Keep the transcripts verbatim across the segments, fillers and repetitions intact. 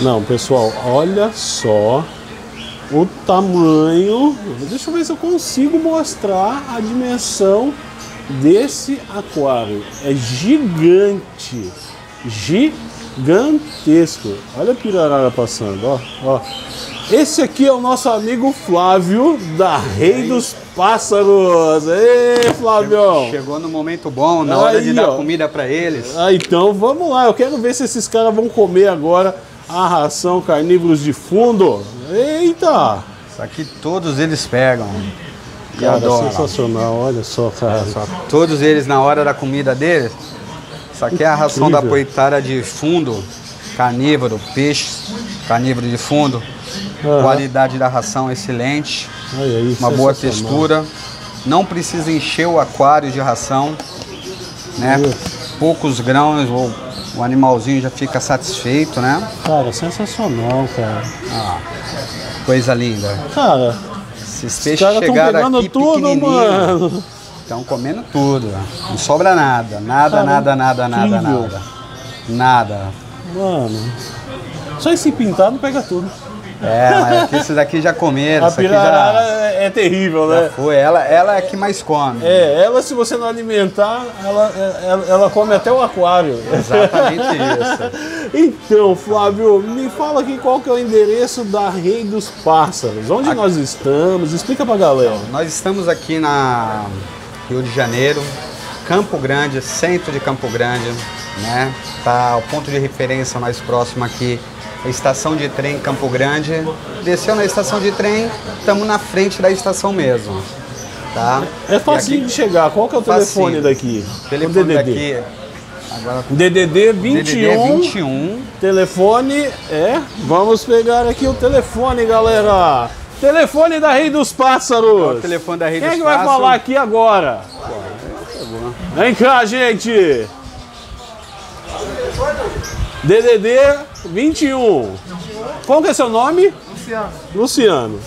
Não, pessoal, olha só o tamanho. Deixa eu ver se eu consigo mostrar a dimensão desse aquário. É gigante, gigantesco. Olha a pirarara passando, ó, ó. Esse aqui é o nosso amigo Flávio, da Rei dos Pássaros. Ei, Flavião! Chegou no momento bom, na hora de dar comida para eles. Ah, então vamos lá, eu quero ver se esses caras vão comer agora a ração carnívoros de fundo. Eita! Isso aqui todos eles pegam. E cara, adoram. Sensacional, olha só, cara. Olha só. Todos eles, na hora da comida deles, isso aqui é a ração da Poytara de fundo, carnívoro, peixe, carnívoro de fundo. Uhum. Qualidade da ração excelente, aí, aí, uma boa textura. Não precisa encher o aquário de ração, né? Uhum. Poucos grãos, ou o animalzinho já fica satisfeito, né? Cara, sensacional, cara. Ah, coisa linda. Cara, esses peixes chegaram aqui pequenininhos, estão comendo tudo. Não sobra nada, nada, cara, nada, nada, nada, nada, nada. Mano, só esse pintado pega tudo. É, mas esses daqui já comeram. A pirarara é terrível, né? Foi, ela, ela é a que mais come. É, ela, se você não alimentar, ela, ela, ela come até o aquário. Exatamente isso. Então, Flávio, me fala aqui qual que é o endereço da Rei dos Pássaros. Onde aqui nós estamos? Explica pra galera. Então, nós estamos aqui na Rio de Janeiro, Campo Grande, centro de Campo Grande, né? Tá, o ponto de referência mais próximo aqui, estação de trem Campo Grande. Desceu na estação de trem, estamos na frente da estação mesmo, tá? É facinho aqui de chegar. Qual que é o facinho. telefone daqui? O telefone o D D D. Daqui agora... D D D vinte e um. Telefone é... Vamos pegar aqui o telefone, galera. Telefone da Rei dos Pássaros. É o telefone da Rei Quem dos é que Pássaros. Vai falar aqui agora? Vem cá, gente. D D D vinte e um. Qual que é seu nome? Luciano. Luciano.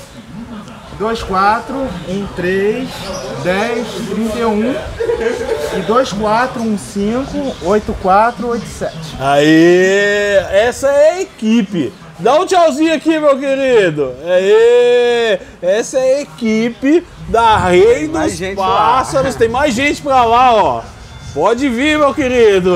dois quatro um três um zero três um e dois quatro um cinco oito quatro oito sete. Aê! Essa é a equipe. Dá um tchauzinho aqui, meu querido. Aê! Essa é a equipe da Rei dos Pássaros. Tem mais gente pra lá, ó. Pode vir, meu querido.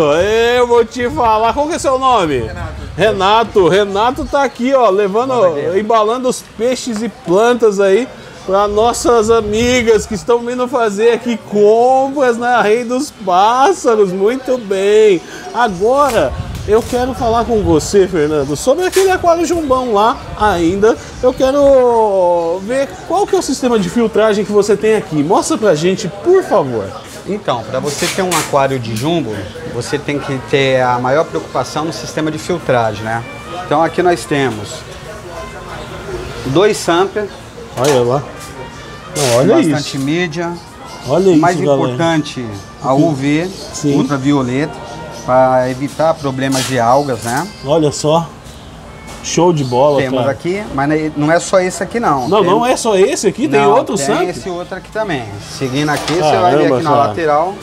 Eu vou te falar. Qual que é seu nome? Renato. Renato. Renato tá aqui, ó, levando, embalando os peixes e plantas aí para nossas amigas que estão vindo fazer aqui compras na Rei dos Pássaros. Muito bem. Agora eu quero falar com você, Fernando, sobre aquele aquário jumbão lá ainda. Eu quero ver qual que é o sistema de filtragem que você tem aqui. Mostra pra gente, por favor. Então, para você ter um aquário de jumbo, você tem que ter a maior preocupação no sistema de filtragem, né? Então aqui nós temos dois samplers. Olha lá. Não, olha isso. Bastante mídia. Olha isso, mais importante, a U V, sim, ultravioleta, para evitar problemas de algas, né? Olha só. Show de bola, temos, cara. Aqui, mas não é só esse aqui, não. Não, tem... não é só esse aqui, tem não, outro tem sample? Tem esse outro aqui também. Seguindo aqui, caramba, você vai ver aqui, cara, na lateral.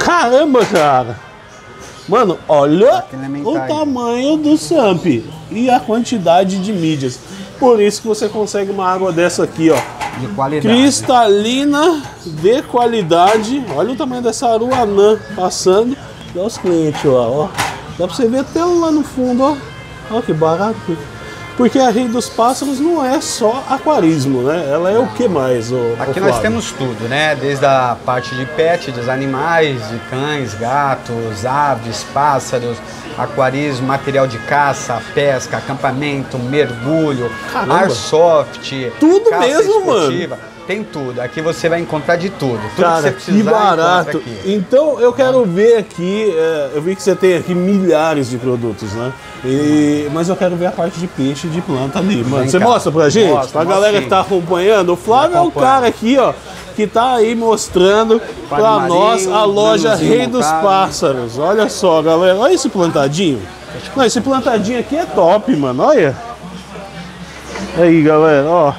Caramba, cara! Mano, olha o tamanho do sample e a quantidade de mídias. Por isso que você consegue uma água dessa aqui, ó. De qualidade. Cristalina de qualidade. Olha o tamanho dessa Aruanã passando. Dá os clientes lá, ó. Dá pra você ver até lá no fundo, ó. Olha que barato. Porque a Rei dos Pássaros não é só aquarismo, né? Ela é o que mais? O, Aqui o nós temos tudo, né? Desde a parte de pet, dos animais, de cães, gatos, aves, pássaros, aquarismo, material de caça, pesca, acampamento, mergulho, caramba, airsoft. Tudo mesmo, esportiva, mano. Tem tudo, aqui você vai encontrar de tudo. tudo Cara, que, você que barato. Aqui. Então eu quero ah. ver aqui, é, eu vi que você tem aqui milhares de produtos, né? E, mas eu quero ver a parte de peixe e de planta ali, mano. Vem você cá. mostra pra gente? Mostra, pra mostra, galera sim. que tá acompanhando, o Flávio é o cara aqui, ó, que tá aí mostrando Pai pra Marinho, nós a loja Rei dos montado. Pássaros. Olha só, galera, olha esse plantadinho. Não, esse plantadinho aqui é top, mano, olha. Aí, galera, ó.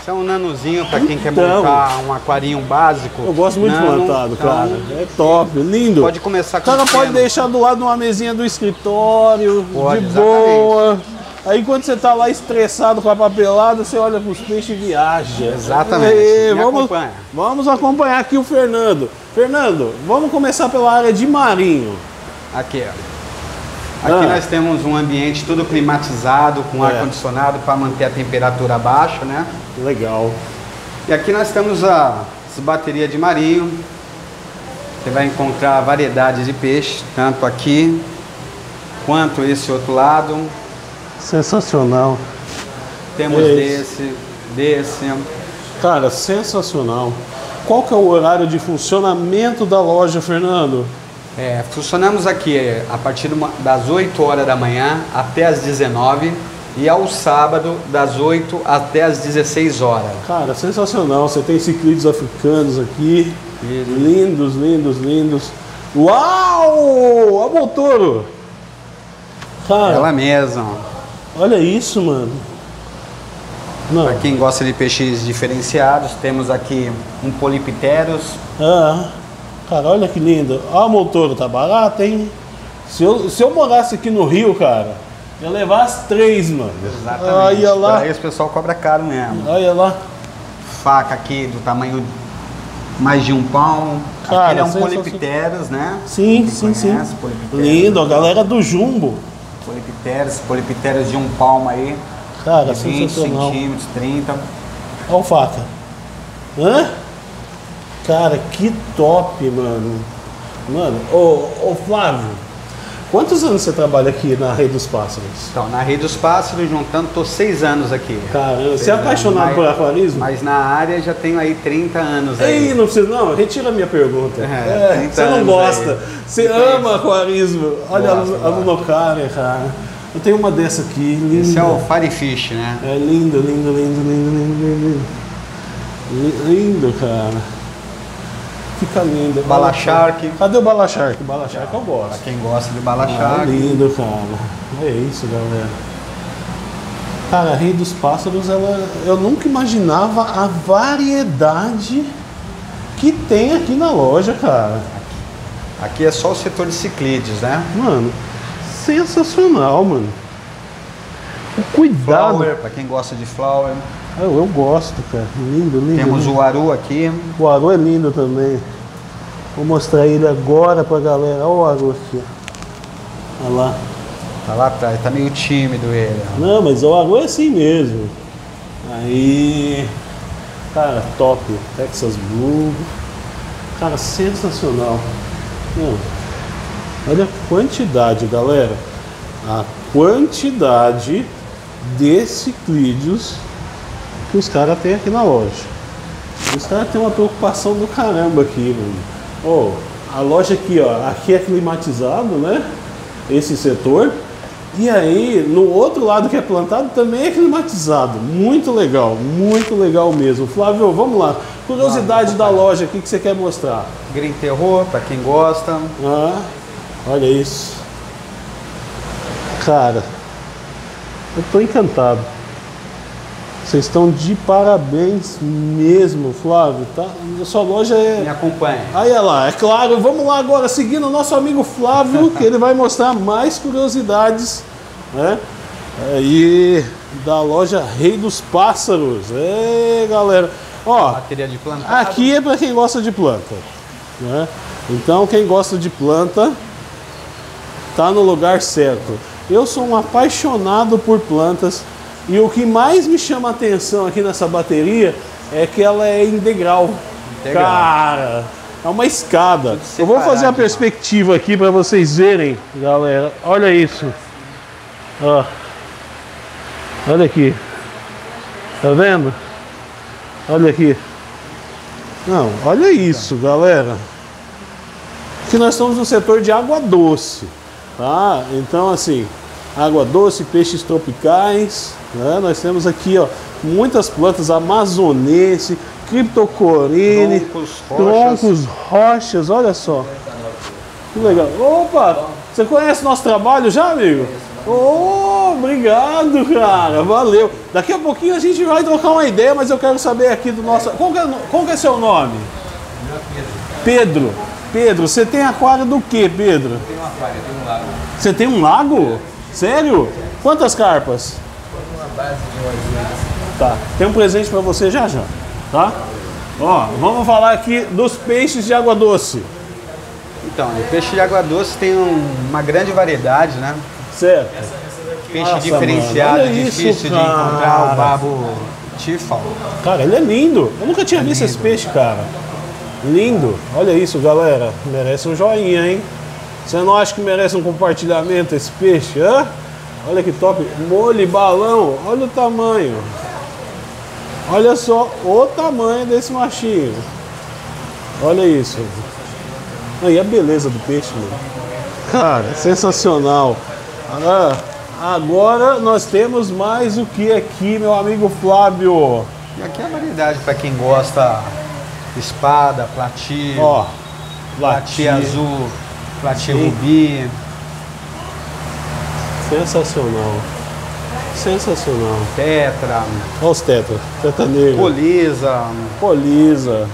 Isso é um nanozinho para quem então, quer montar um aquarinho básico. Eu gosto muito nano, plantado, cara. É top, lindo. Pode começar com o cara pequeno. Pode deixar do lado de uma mesinha do escritório, pode, de boa. Exatamente. Aí quando você tá lá estressado com a papelada, você olha para os peixes e viaja. Exatamente. E vamos, acompanha. vamos acompanhar aqui o Fernando. Fernando, vamos começar pela área de marinho. Aqui, ó. Aqui ah. nós temos um ambiente tudo climatizado, com é. ar-condicionado para manter a temperatura baixa, né? Legal. E aqui nós temos a bateria de marinho. Você vai encontrar variedade de peixe, tanto aqui quanto esse outro lado. Sensacional. Temos esse. desse, desse. Cara, sensacional. Qual que é o horário de funcionamento da loja, Fernando? É, funcionamos aqui a partir das oito horas da manhã até as dezenove e ao sábado das oito até as dezesseis horas. Cara, sensacional. Você tem ciclides africanos aqui. Isso. Lindos, lindos, lindos. Uau! Olha o Boltoro! Cara, ela mesma. Olha isso, mano. Para quem gosta de peixes diferenciados, temos aqui um Polipterus. Ah. Cara, olha que lindo. Ó, o Montoro, tá barato, hein? Se eu, se eu morasse aqui no Rio, cara, ia levar as três, mano. Exatamente. Olha lá. Aí o pessoal cobra caro mesmo. Olha lá. Faca aqui do tamanho mais de um pão. Cara, aquele é um Polipterus, né? Sim, sim, conhece? sim. Lindo, a galera do Jumbo. Polipterus, Polipterus de um palmo aí. Cara, de vinte centímetros, trinta. Olha o faca. Hã? Cara, que top, mano. Mano, ô, ô Flávio, quantos anos você trabalha aqui na Rei dos Pássaros? Então, na Rei dos Pássaros, juntando, tô seis anos aqui. Caramba, você é apaixonado por aquarismo? Mas na área já tenho aí trinta anos aí. Ei, não precisa, não, retira a minha pergunta. É, é, você não gosta, aí. você que ama é aquarismo. Olha gosto, a, a Lunocária, cara. Eu tenho uma dessa aqui, linda. Esse é o Firefish, né? É lindo, lindo, lindo, lindo, lindo, lindo. Lindo, cara. Fica lindo. Balachark. Cadê o Balachark? Balachark eu gosto. Pra quem gosta de Balachark. Ah, é lindo, cara. É isso, galera. Cara, a Rei dos Pássaros, ela, eu nunca imaginava a variedade que tem aqui na loja, cara. Aqui é só o setor de ciclides, né? Mano, sensacional, mano. O cuidado. Flower, pra quem gosta de flower. Eu, eu gosto, cara. Lindo, lindo. Temos lindo. o Aru aqui. O Aru é lindo também. Vou mostrar ele agora pra galera. Olha o Aru aqui. Olha lá. Tá lá atrás, tá meio tímido ele. Não, mas o Aru é assim mesmo. Aí. Cara, top. Texas Blue. Cara, sensacional. Hum. Olha a quantidade, galera. A quantidade de ciclídeos que os caras têm aqui na loja. Os caras têm uma preocupação do caramba aqui, mano. Ó, oh, a loja aqui, ó, aqui é climatizado, né? Esse setor. E aí, no outro lado que é plantado também é climatizado. Muito legal, muito legal mesmo. Flávio, vamos lá. Curiosidade da loja, o que, que você quer mostrar? Green Terror, pra quem gosta. Ah, olha isso. Cara, eu tô encantado. Vocês estão de parabéns mesmo, Flávio, tá? A sua loja é... Me acompanha. Aí é lá, é claro. Vamos lá agora, seguindo o nosso amigo Flávio, que ele vai mostrar mais curiosidades, né? Aí, da loja Rei dos Pássaros. Ei, galera. Ó, bateria de plantado. Aqui é para quem gosta de planta, né? Então, quem gosta de planta, tá no lugar certo. Eu sou um apaixonado por plantas. E o que mais me chama a atenção aqui nessa bateria é que ela é em degrau. Integral. Cara, é uma escada. Eu vou fazer a perspectiva aqui para vocês verem, galera. Olha isso. Ó. Olha aqui. Tá vendo? Olha aqui. Não, olha isso, galera. Aqui nós estamos no setor de água doce, tá? Então, assim... Água doce, peixes tropicais, né? Nós temos aqui, ó, muitas plantas amazonense, criptocorine, troncos, troncos, rochas, olha só. Que legal. Opa, você conhece o nosso trabalho já, amigo? Oh, obrigado, cara. Valeu. Daqui a pouquinho a gente vai trocar uma ideia, mas eu quero saber aqui do nosso... Qual que é, qual que é seu nome? Pedro. Pedro, você tem aquário do que, Pedro? Eu tenho um aquário, eu tenho um lago. Você tem um lago? Sério? Quantas carpas? Uma base de hoje. Tá. Tem um presente pra você já já, tá? Ó, vamos falar aqui dos peixes de água doce. Então, o peixe de água doce tem uma grande variedade, né? Certo. Peixe Nossa, diferenciado, mano, difícil isso, de encontrar, o babo tifal. Cara, ele é lindo. Eu nunca tinha é visto lindo. esse peixe, cara. Lindo. Olha isso, galera. Merece um joinha, hein? Você não acha que merece um compartilhamento esse peixe, hã? Olha que top. Molho balão. Olha o tamanho. Olha só o tamanho desse machinho. Olha isso. Aí a beleza do peixe, mano. Cara, sensacional. Ah, agora nós temos mais o que aqui, meu amigo Flávio? E aqui é a variedade para quem gosta: espada, platí, ó, platí azul, platí rubi. Sensacional. Sensacional. Tetra. Olha os tetra. Tetra negro. Poliza. Poliza.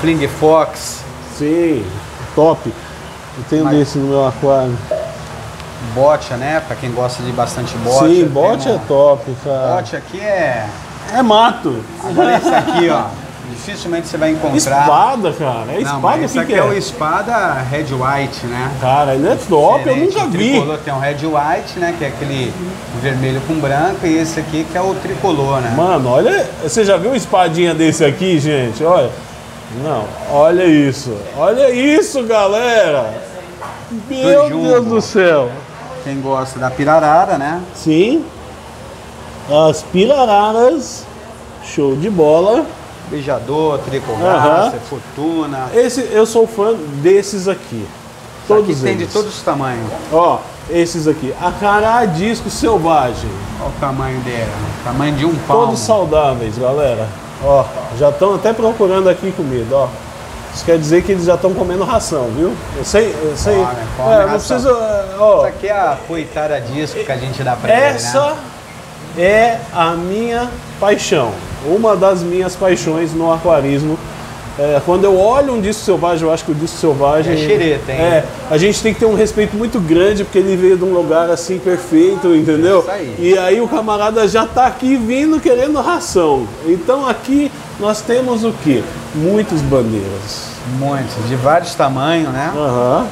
Fling Fox. Sim. Top. Eu tenho Mas... desse no meu aquário. Bótia, né? Pra quem gosta de bastante bótia. Sim, bótia uma... é top, cara. Bótia aqui é... É mato. Agora esse aqui, ó. Dificilmente você vai encontrar. Espada, cara. É espada. Não, esse aqui é o espada red white, né? Cara, ele é top, diferente. Eu nunca o vi. Tricolor tem um red white, né? Que é aquele vermelho com branco. E esse aqui que é o tricolor, né? Mano, olha... Você já viu uma espadinha desse aqui, gente? Olha. Não, olha isso. Olha isso, galera. Meu Deus do céu. Quem gosta da pirarara, né? Sim. As pirararas. Show de bola. Beijador, tricolor, fortuna. Esse, eu sou fã desses aqui. Todos aqui tem eles. De todos os tamanhos. Ó, esses aqui. Acará disco selvagem. Olha o tamanho dela. O tamanho de um palmo. Todos saudáveis, galera. Ó, já estão até procurando aqui comida, ó. Isso quer dizer que eles já estão comendo ração, viu? Eu sei, eu sei. Come, come é, não preciso, ó. Essa aqui é a Poytara disco que a gente dá pra essa ele, né? É a minha paixão. Uma das minhas paixões no aquarismo. É, quando eu olho um disco selvagem, eu acho que o disco selvagem... É xereta, hein? É, a gente tem que ter um respeito muito grande, porque ele veio de um lugar assim perfeito, entendeu? É isso aí. E aí o camarada já tá aqui vindo querendo ração. Então aqui nós temos o quê? Muitos bandeiras. Muitos, de vários tamanhos, né? Aham.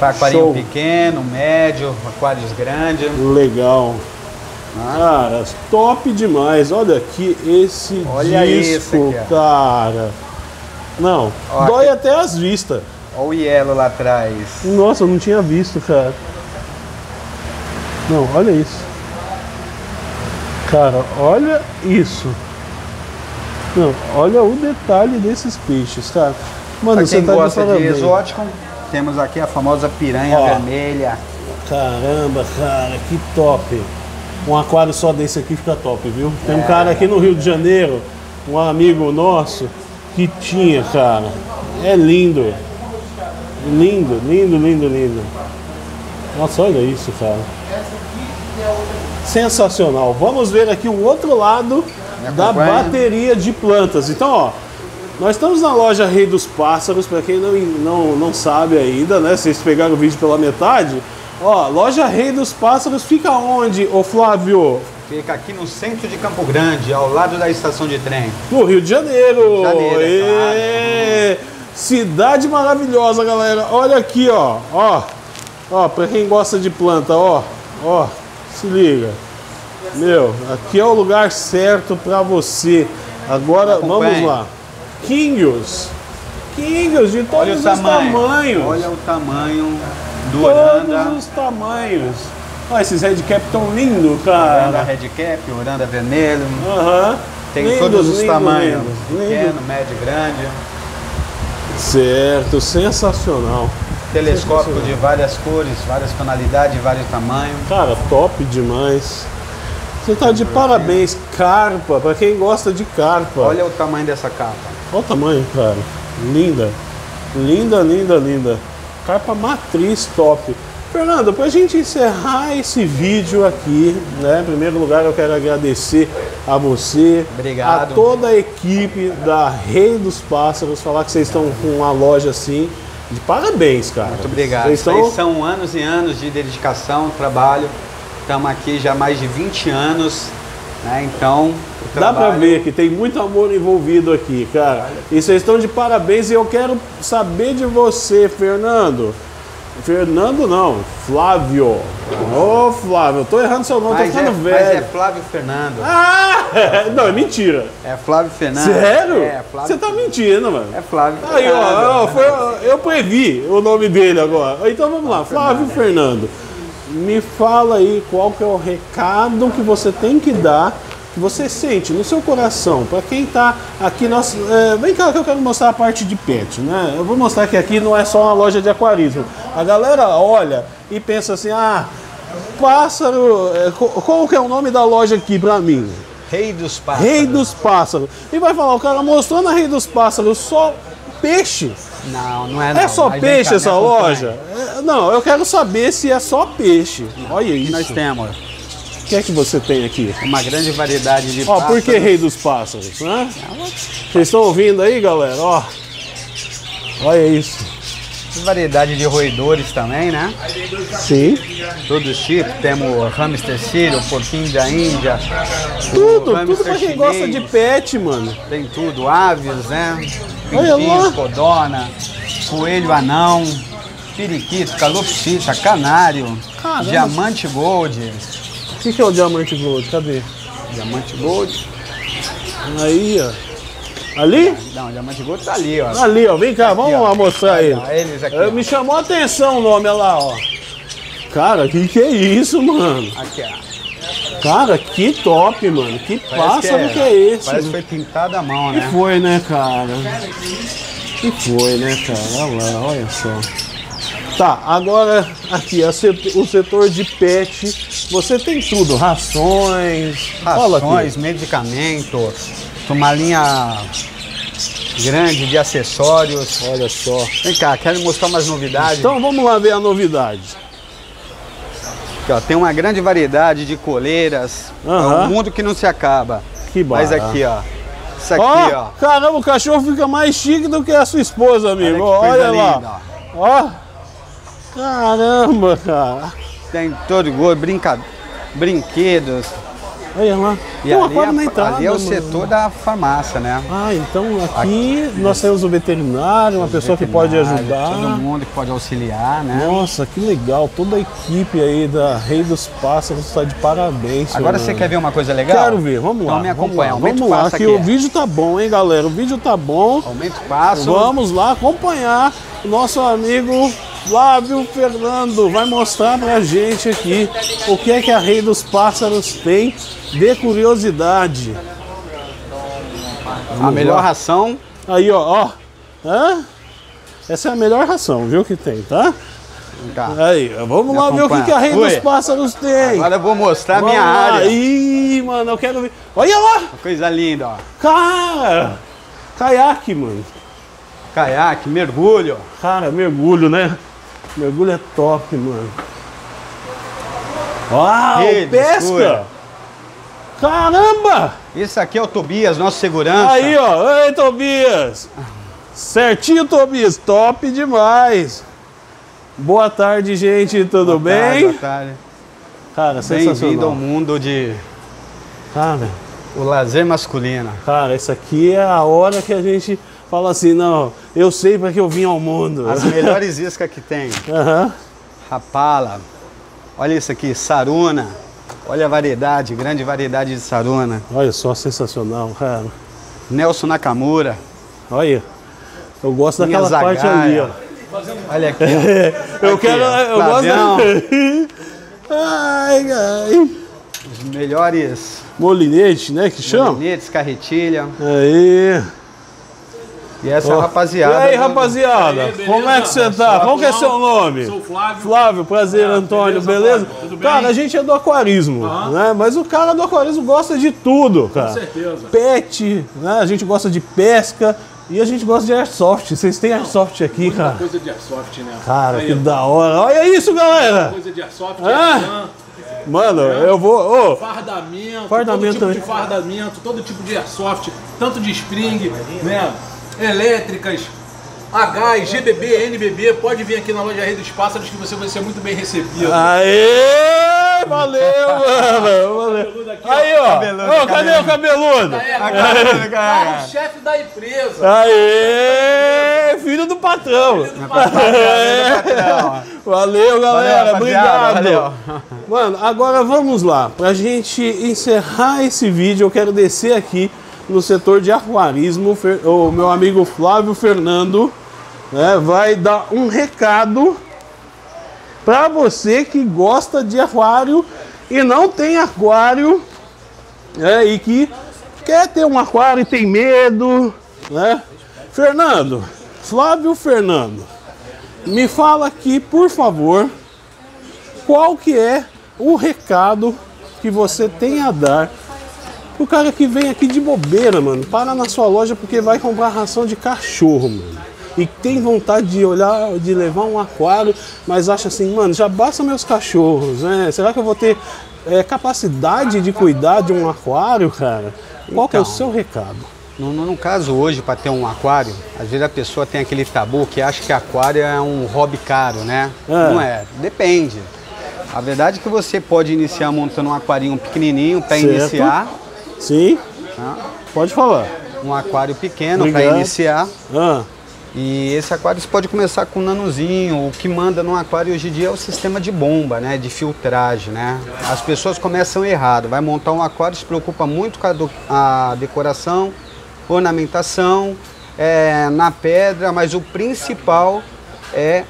Pra aquarinho Show. pequeno, médio, aquários grandes. Legal. Cara, top demais. Olha aqui esse Olha disco, esse aqui, cara. Não, ó, dói aqui. Até as vistas. Olha o hielo lá atrás. Nossa, eu não tinha visto, cara. Não, olha isso. Cara, olha isso. Não, olha o detalhe desses peixes, cara. Mano, pra quem tá gosta de, de exótico, temos aqui a famosa piranha ó. vermelha. Caramba, cara, que top. Um aquário só desse aqui fica top, viu? Tem um é, cara aqui no Rio de Janeiro, um amigo nosso, que tinha, cara. É lindo. Lindo, lindo, lindo, lindo. Nossa, olha isso, cara. Sensacional. Vamos ver aqui o outro lado da bateria de plantas. Então, ó, nós estamos na loja Rei dos Pássaros, para quem não, não, não sabe ainda, né? Vocês pegaram o vídeo pela metade. Ó, loja Rei dos Pássaros fica onde, ô Flávio? Fica aqui no centro de Campo Grande, ao lado da estação de trem. No Rio de Janeiro. Rio de Janeiro, é claro. Cidade maravilhosa, galera. Olha aqui, ó. Ó, ó, pra quem gosta de planta, ó. Ó, se liga. Meu, aqui é o lugar certo pra você. Agora, vamos lá. Quinhos. Quinhos de todos os tamanhos. Olha o tamanho... Do Todos oranda. os tamanhos. Olha esses redcap tão lindos, cara. Oranda redcap, oranda vermelho. Uhum. Tem lindos, todos os lindos, tamanhos. Lindos, pequeno, lindo. médio, grande. Certo, sensacional. Telescópio sensacional. de várias cores, várias tonalidades, vários tamanhos. Cara, top demais. Você tá de parabéns. Carpa, pra quem gosta de carpa. Olha o tamanho dessa carpa. Olha o tamanho, cara. Linda. Linda, linda, linda. Carpa matriz top. Fernando, para a gente encerrar esse vídeo aqui, né? Em primeiro lugar, eu quero agradecer a você, Obrigado. a toda a equipe da Rei dos Pássaros, falar que vocês estão com uma loja assim, de parabéns, cara. Muito obrigado. Vocês estão... São anos e anos de dedicação, trabalho. Estamos aqui já há mais de vinte anos, né? Então... Dá para ver que tem muito amor envolvido aqui, cara. E vocês estão de parabéns e eu quero saber de você, Fernando. Fernando não, Flávio. Ô, oh, Flávio, eu tô errando seu nome, mas tô ficando é, velho. Mas é Flávio Fernando. Ah! É, não, é mentira. É Flávio Fernando. Sério? É, Flávio. Você tá mentindo, mano. É Flávio Fernando. Aí, ó, ó, foi, eu previ o nome dele agora. Então vamos lá, Flávio Fernando. Me fala aí qual que é o recado que você tem que dar, que você sente no seu coração, para quem tá aqui, nós, é, vem cá que eu quero mostrar a parte de pet, né? Eu vou mostrar que aqui não é só uma loja de aquarismo. A galera olha e pensa assim, ah, pássaro, qual que é o nome da loja aqui para mim? Rei dos Pássaros. Rei dos Pássaros. E vai falar, o cara mostrou na Rei dos Pássaros só peixe? Não, não é não. É só peixe essa loja? Não, eu quero saber se é só peixe. Olha isso. Nós temos. O que é que você tem aqui? Uma grande variedade de oh, pássaros. Ó, por que Rei dos Pássaros, né? Vocês estão ouvindo aí, galera? Ó, olha isso. Variedade de roedores também, né? Sim. Todos os tipos. Temos hamster sírio, porquinho da Índia. Tudo, tudo pra quem gosta de pet, mano. Tem tudo. Aves, né? Pintinhos, codorna, coelho anão, periquito, calopsita, canário, Caramba. diamante gold. O que, que é o Diamante Gold? Cadê? Diamante Gold. Aí, ó. Ali? Não, o Diamante Gold tá ali, ó. Ali, ó. Vem cá, aqui, vamos ó. mostrar aí. Eles aqui, Me ó. chamou a atenção o nome, olha lá, ó. Cara, que que é isso, mano? Aqui, ó. Cara, que top, mano. Que parece pássaro que é, que é esse? Parece que foi pintado à mão, né? Que foi, né, cara? Que foi, né, cara? Olha lá, olha só. Tá, agora aqui, o setor de pet, você tem tudo, rações, rações, medicamento, uma linha grande de acessórios. Olha só. Vem cá, quero mostrar umas novidades. Então vamos lá ver a novidade. Aqui, ó, tem uma grande variedade de coleiras, uhum. é um mundo que não se acaba. Que barato. Mas aqui, ó. Isso aqui, ó, ó. Caramba, o cachorro fica mais chique do que a sua esposa, amigo. Olha, olha lá. Linda, ó. ó. Caramba, cara. Tem todo gol, brinca... brinquedos. Olha lá. E Pô, ali, a, entrada, ali é o mano. setor da farmácia, né? Ah, então aqui, aqui nós temos o veterinário, uma pessoa que pode ajudar. Todo mundo que pode auxiliar, né? Nossa, que legal. Toda a equipe aí da Rei dos Pássaros está de parabéns. Agora você quer ver uma coisa legal? Quero ver, vamos lá. Então me acompanha. Vamos lá, vamos lá que aqui. o vídeo tá bom, hein, galera? O vídeo tá bom. Aumenta o passo. Vamos lá acompanhar o nosso amigo... Flávio Fernando vai mostrar pra gente aqui o que é que a Rei dos Pássaros tem de curiosidade. A melhor ração. Aí, ó, ó. Hã? Essa é a melhor ração, viu, que tem, tá? Tá. Aí, vamos lá ver o que, que a Rei Oi. dos Pássaros tem. Agora eu vou mostrar a minha lá. área. Ih, mano, eu quero ver. Olha lá! Uma coisa linda, ó. Cara! Caiaque, mano. Caiaque, mergulho. Cara, mergulho, né? Mergulho é top, mano. Uau, Rede, pesca! Escura. Caramba! Esse aqui é o Tobias, nosso segurança. Aí, ó. Ei, Tobias! Certinho, Tobias. Top demais. Boa tarde, gente. Tudo boa bem? Tarde, boa tarde. Cara, sensacional. Bem-vindo ao mundo de... Cara... O lazer masculino. Cara, isso aqui é a hora que a gente... Fala assim, não, eu sei para que eu vim ao mundo. As melhores iscas que tem. Uhum. Rapala. Olha isso aqui, saruna. Olha a variedade, grande variedade de saruna. Olha só, sensacional, cara. Nelson Nakamura. Olha, eu gosto Minha daquela zagaia. parte ali, ó. Olha aqui. Ó. eu aqui, quero, ó. eu Flavião. gosto. ai, ai. Os melhores. Molinete, né, que chama? Molinetes, carretilha. Aí. E essa oh. rapaziada. E aí, rapaziada? Aí, como é que você tá? Qual que é seu nome? Sou Flávio. Flávio, prazer, ah, Antônio, beleza? beleza? Tudo bem? Cara, a gente é do aquarismo, uhum. né? Mas o cara do aquarismo gosta de tudo, cara. Com certeza. Pet, né? A gente gosta de pesca, E a gente gosta de airsoft. Vocês têm airsoft aqui, cara? Coisa de airsoft, né? Cara, que da hora. Olha isso, galera. Coisa de airsoft, ah. é, Mano, é, eu vou... Oh. Fardamento, fardamento, todo tipo de fardamento, todo tipo de airsoft, tanto de spring, né? Elétricas, H, G B B, N B B. Pode vir aqui na loja Rei dos Pássaros que você vai ser muito bem recebido. Aê! Valeu, mano. Valeu. Aqui, aí, ó. Cabeludo, oh, cadê o cabeludo? Tá, é, a cabeludo, cara. É o chefe da empresa. Aê, filho do patrão. Filho do patrão. É. Valeu, galera. Valeu, obrigado. Valeu. Mano, agora vamos lá. Pra gente encerrar esse vídeo, eu quero descer aqui no setor de aquarismo. O meu amigo Flávio Fernando, né, vai dar um recado para você que gosta de aquário e não tem aquário, né, e que quer ter um aquário e tem medo, né? Fernando, Flávio Fernando, me fala aqui, por favor, qual que é o recado que você tem a dar pro cara que vem aqui de bobeira, mano, para na sua loja porque vai comprar ração de cachorro, mano. E tem vontade de olhar, de levar um aquário, mas acha assim, mano, já basta meus cachorros, né? Será que eu vou ter é, capacidade de cuidar de um aquário, cara? Qual então, que é o seu recado? No, no, no caso hoje, para ter um aquário, às vezes a pessoa tem aquele tabu que acha que aquário é um hobby caro, né? É. Não é, depende. A verdade é que você pode iniciar montando um aquarinho pequenininho para iniciar. Sim, ah. pode falar. Um aquário pequeno para iniciar. Ah. E esse aquário você pode começar com um nanozinho. O que manda no aquário hoje em dia é o sistema de bomba, né? De filtragem, né? As pessoas começam errado. Vai montar um aquário, se preocupa muito com a, do, a decoração, ornamentação, é, na pedra, mas o principal é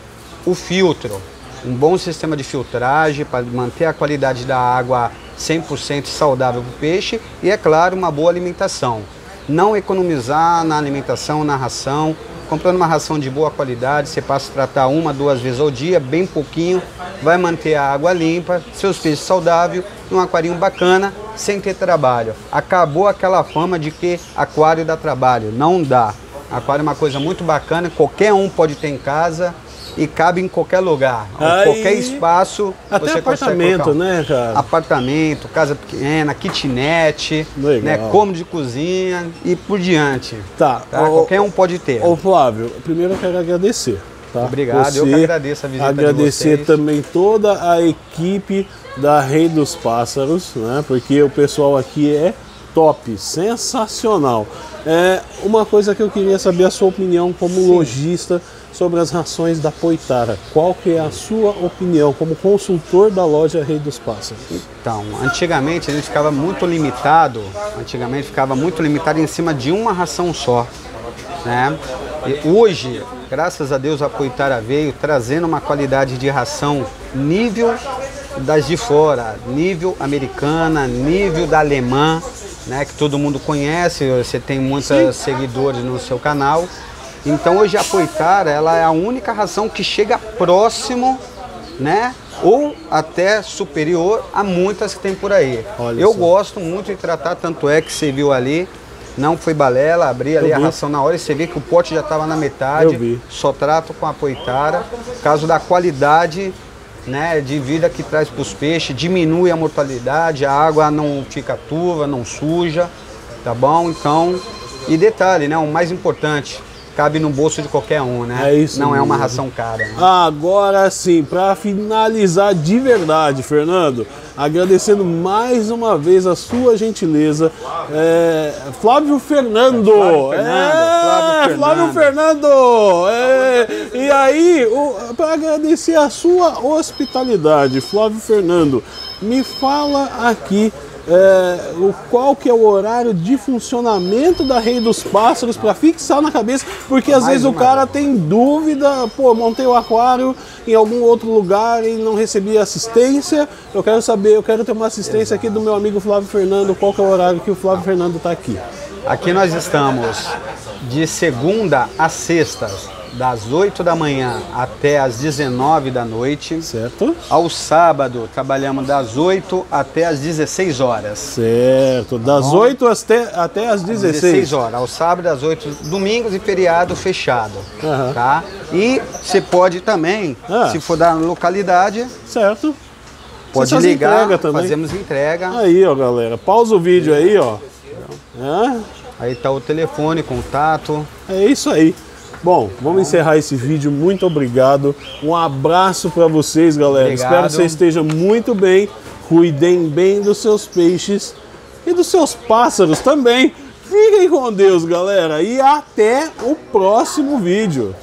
o filtro. Um bom sistema de filtragem para manter a qualidade da água cem por cento saudável para o peixe e, é claro, uma boa alimentação. Não economizar na alimentação, na ração. Comprando uma ração de boa qualidade, você passa a tratar uma, duas vezes ao dia, bem pouquinho, vai manter a água limpa, seus peixes saudáveis, um aquarinho bacana, sem ter trabalho. Acabou aquela fama de que aquário dá trabalho. Não dá. Aquário é uma coisa muito bacana, qualquer um pode ter em casa e cabe em qualquer lugar. Aí, qualquer espaço até você apartamento, consegue um... né, cara? Apartamento, casa pequena, kitnet, né, cômodo de cozinha e por diante. Tá. tá? Ô, qualquer um pode ter. Ô, Flávio, primeiro eu quero agradecer. Tá? Obrigado, você, eu que agradeço a visita de vocês. Agradecer também toda a equipe da Rei dos Pássaros, né? Porque o pessoal aqui é top, sensacional. É, uma coisa que eu queria saber a sua opinião como lojista sobre as rações da Poytara. Qual que é a sua opinião como consultor da loja Rei dos Pássaros? Então, antigamente a gente ficava muito limitado, antigamente ficava muito limitado em cima de uma ração só, né? E hoje, graças a Deus, a Poytara veio trazendo uma qualidade de ração nível das de fora, nível americana, nível da alemã, né? Que todo mundo conhece, você tem muitos seguidores no seu canal. Então hoje a Poytara, ela é a única ração que chega próximo, né, ou até superior a muitas que tem por aí. Olha, eu só gosto muito de tratar, tanto é que você viu ali, não foi balela, abri eu ali vi. a ração na hora e você vê que o pote já estava na metade. Eu vi. Só trato com a Poytara, por causa da qualidade, né, de vida que traz para os peixes, diminui a mortalidade, a água não fica turva, não suja, tá bom? Então, e detalhe, né, o mais importante, cabe no bolso de qualquer um, né? É isso. Não mesmo. É uma ração cara. Né? Agora sim, para finalizar de verdade, Fernando, agradecendo mais uma vez a sua gentileza, é... Flávio Fernando. Flávio Fernando. É... Flávio Fernando. É... Flávio Fernando. É... E aí, o... para agradecer a sua hospitalidade, Flávio Fernando, me fala aqui. É, o, qual que é o horário de funcionamento da Rei dos Pássaros para fixar na cabeça, porque às Mais vezes o cara hora. tem dúvida, pô, montei o aquário em algum outro lugar e não recebi assistência, eu quero saber, eu quero ter uma assistência aqui do meu amigo Flávio Fernando, qual que é o horário que o Flávio Fernando está aqui? Aqui nós estamos de segunda a sexta, das oito da manhã até as dezenove da noite. Certo. Ao sábado, trabalhamos das oito até as dezesseis horas. Certo. Das tá oito até, até as dezesseis. dezesseis horas. Ao sábado, das oito, domingos e feriado fechado. Uhum. Tá? E você pode também, ah. se for da localidade... Certo. Pode Vocês ligar, entrega também. Fazemos entrega. Aí, ó, galera. Pausa o vídeo aí, ó. É. Aí tá o telefone, contato. É isso aí. Bom, vamos encerrar esse vídeo. Muito obrigado. Um abraço para vocês, galera. Obrigado. Espero que vocês estejam muito bem. Cuidem bem dos seus peixes e dos seus pássaros também. Fiquem com Deus, galera. E até o próximo vídeo.